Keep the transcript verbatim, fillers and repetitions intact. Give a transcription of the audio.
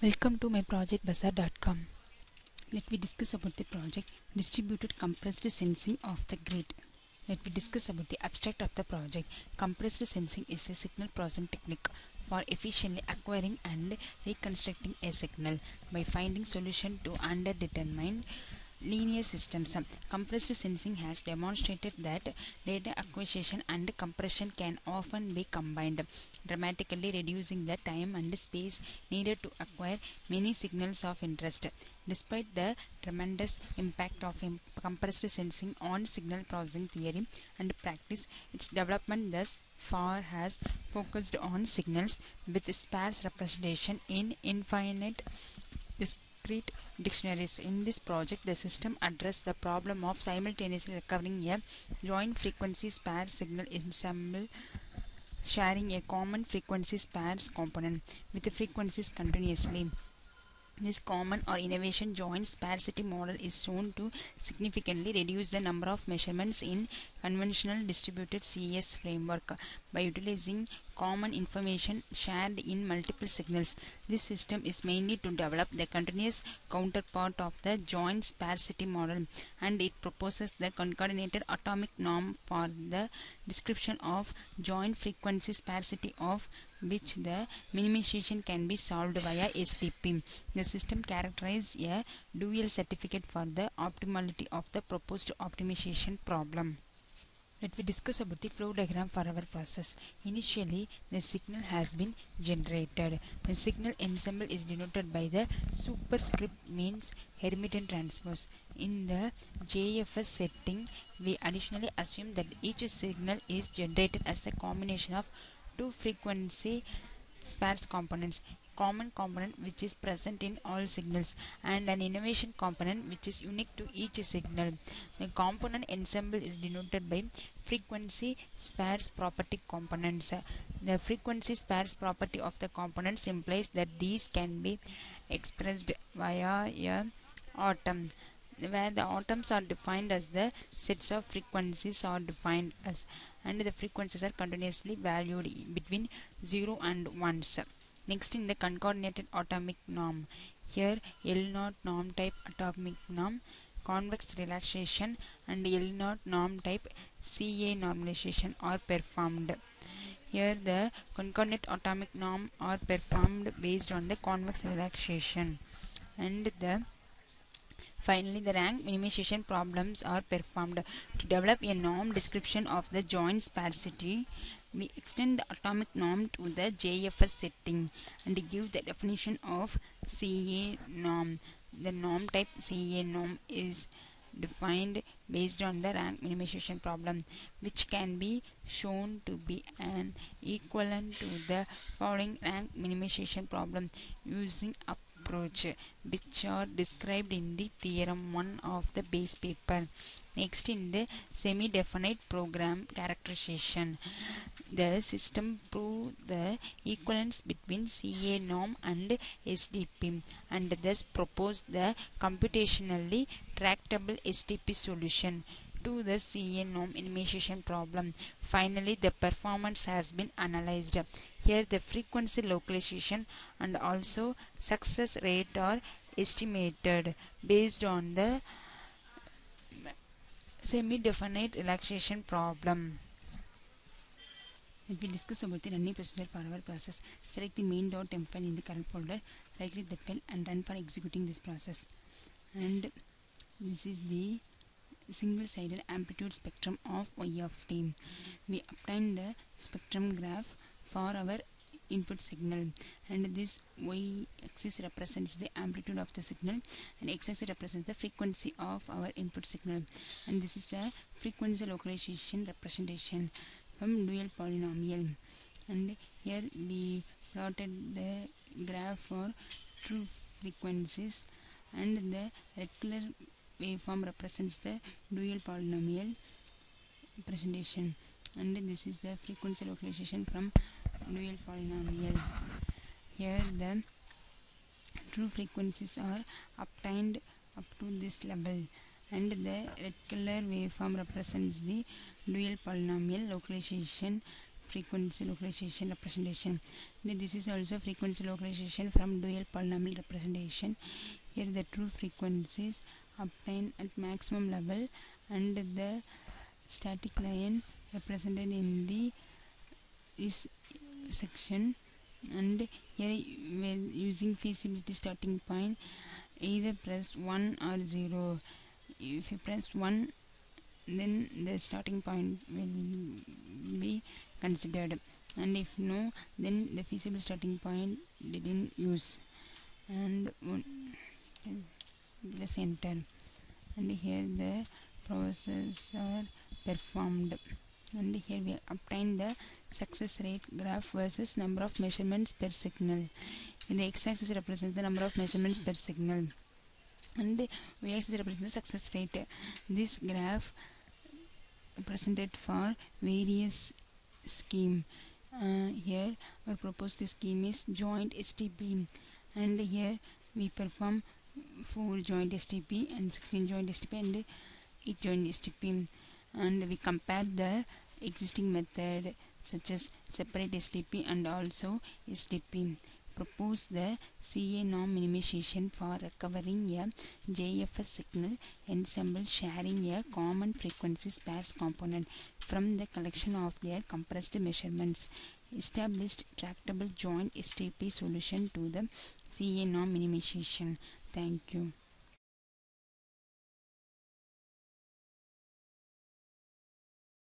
Welcome to my project bazaar dot com. Let me discuss about the project Distributed Compressed Sensing of the Grid. Let me discuss about the abstract of the project. Compressed sensing is a signal processing technique for efficiently acquiring and reconstructing a signal by finding solution to underdetermined linear systems. Compressed sensing has demonstrated that data acquisition and compression can often be combined, dramatically reducing the time and space needed to acquire many signals of interest. Despite the tremendous impact of compressed sensing on signal processing theory and practice, its development thus far has focused on signals with sparse representation in infinite discrete dictionaries. In this project, the system addressed the problem of simultaneously recovering a joint frequency sparse signal ensemble sharing a common frequency sparse component with the frequencies continuously. This common or innovation joint sparsity model is shown to significantly reduce the number of measurements in conventional distributed C S framework by utilizing common information shared in multiple signals. This system is mainly to develop the continuous counterpart of the joint sparsity model, and it proposes the concatenated atomic norm for the description of joint frequency sparsity, of which the minimization can be solved via S T P. The system characterizes a dual certificate for the optimality of the proposed optimization problem. Let me discuss about the flow diagram for our process. Initially, the signal has been generated. The signal ensemble is denoted by the superscript means Hermitian transpose. In the J F S setting, we additionally assume that each signal is generated as a combination of two frequency sparse components: common component which is present in all signals and an innovation component which is unique to each signal. The component ensemble is denoted by frequency sparse property components. The frequency sparse property of the components implies that these can be expressed via a atom, where the atoms are defined as the sets of frequencies are defined as, and the frequencies are continuously valued between zero and one. Next, in the concatenated atomic norm, here L zero norm type atomic norm, convex relaxation and L zero norm type C A normalization are performed. Here the concatenate atomic norm are performed based on the convex relaxation, and the finally, the rank minimization problems are performed. To develop a norm description of the joint sparsity, we extend the atomic norm to the J F S setting and give the definition of C A norm. The norm type C A norm is defined based on the rank minimization problem, which can be shown to be an equivalent to the following rank minimization problem using up approach, which are described in the theorem one of the base paper. Next, in the semidefinite program characterization, the system proves the equivalence between C A norm and S D P, and thus propose the computationally tractable S D P solution to the C A norm minimization problem. Finally, the performance has been analyzed. Here the frequency localization and also success rate are estimated based on the semi-definite relaxation problem. Let me discuss about the running procedure for our process. Select the main dot m file in the current folder, right click that file and run for executing this process. And this is the single-sided amplitude spectrum of Y of T. We obtain the spectrum graph for our input signal, and this Y-axis represents the amplitude of the signal and X-axis represents the frequency of our input signal, and this is the frequency localization representation from dual polynomial. And here we plotted the graph for true frequencies, and the regular waveform represents the dual polynomial representation, and this is the frequency localization from dual polynomial. Here the true frequencies are obtained up to this level, and the rectangular waveform represents the dual polynomial localization frequency localization representation. This is also frequency localization from dual polynomial representation. Here the true frequencies obtained at maximum level, and the static line represented in the is section, and here using feasibility starting point either press one or zero. If you press one, then the starting point will be considered, and if no, then the feasible starting point didn't use. And press enter, and here the processes are performed, and here we obtain the success rate graph versus number of measurements per signal. In the x-axis represents the number of measurements per signal, and the y-axis represents the success rate. This graph presented for various scheme. Uh, here our proposed scheme is joint S T P, and here we perform four joint S T P and sixteen joint S T P and eight joint S T P, and we compare the existing method such as separate S T P and also S T P. Propose the C A norm minimization for recovering a J F S signal ensemble sharing a common frequency sparse component from the collection of their compressed measurements. Established tractable joint S T P solution to the C A norm minimization. Thank you.